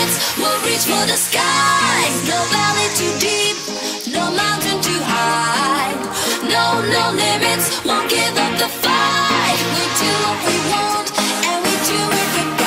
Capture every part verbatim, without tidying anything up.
minutes we'll reach for the skies. No valley too deep, no mountain too high. No, no limits, won't give up the fight. We do what we want and we do it for God.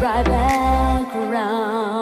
right back around.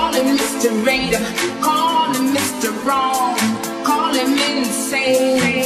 Call him Mister Raider, call him Mister Wrong, call him insane.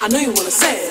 I know you wanna say it.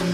You